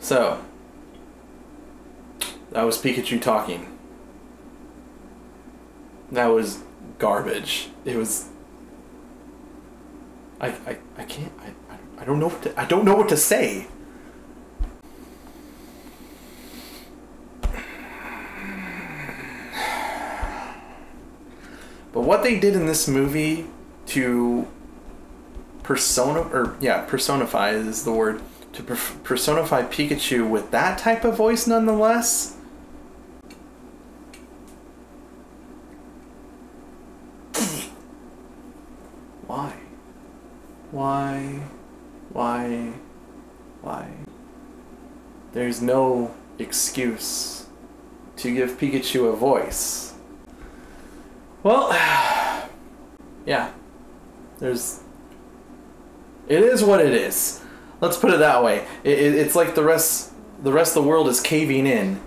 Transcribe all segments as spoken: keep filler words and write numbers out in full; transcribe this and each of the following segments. So, that was Pikachu talking. That was garbage. It was. I I I can't. I I don't know what to, I don't know what to say. But what they did in this movie to persona, or yeah, personify is the word, to per personify Pikachu with that type of voice nonetheless. Why? Why? Why? Why? There's no excuse to give Pikachu a voice. Well, yeah, there's, it is what it is. Let's put it that way. It, it, it's like the rest, the rest of the world is caving in.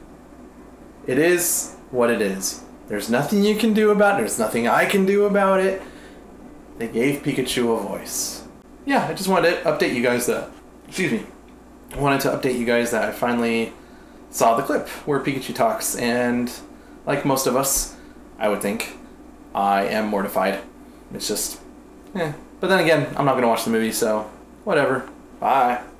It is what it is. There's nothing you can do about it. There's nothing I can do about it. They gave Pikachu a voice. Yeah, I just wanted to update you guys that, excuse me, I wanted to update you guys that I finally saw the clip where Pikachu talks, and like most of us, I would think, I am mortified. It's just, eh. But then again, I'm not going to watch the movie, so whatever. Bye.